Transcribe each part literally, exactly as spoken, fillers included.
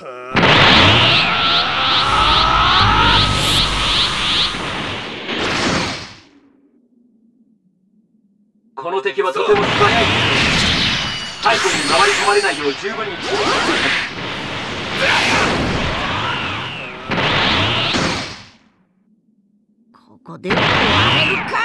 この敵はとても素早い。背後に回り込まれないよう十分に気をつけてください。ここで壊れるか。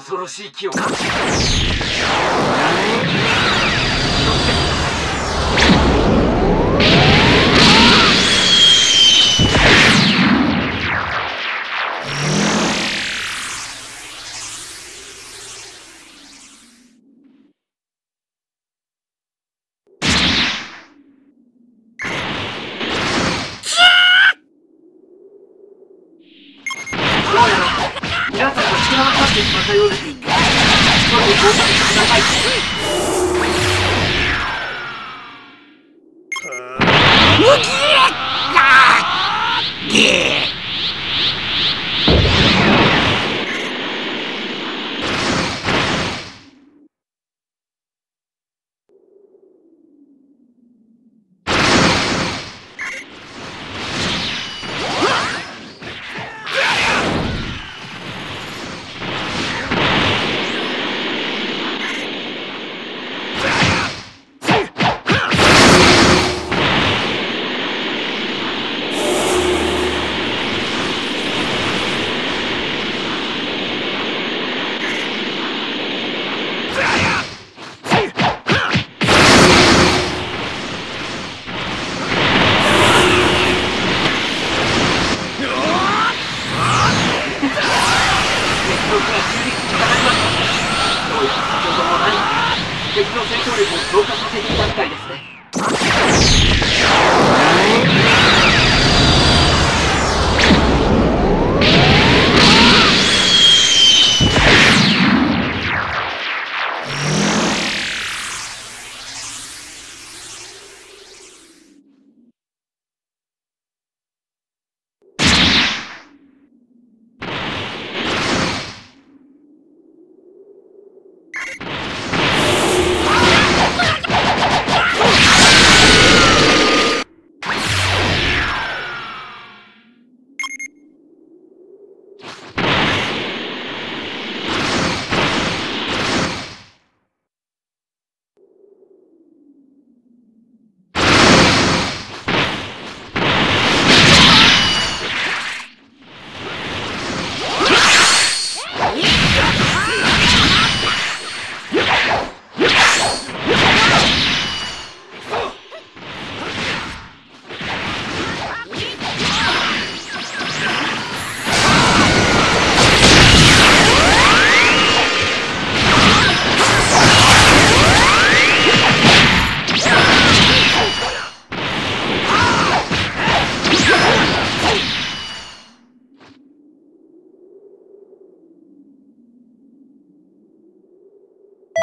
恐ろしい気を感じる。皆さんが力をかけてしまったようです。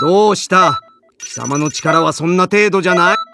どうした？貴様の力はそんな程度じゃない。